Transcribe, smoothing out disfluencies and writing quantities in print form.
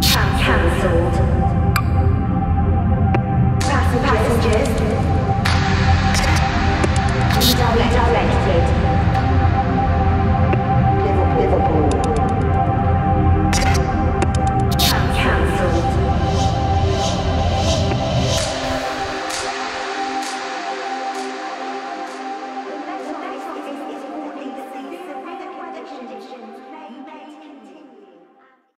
Cancelled. Passengers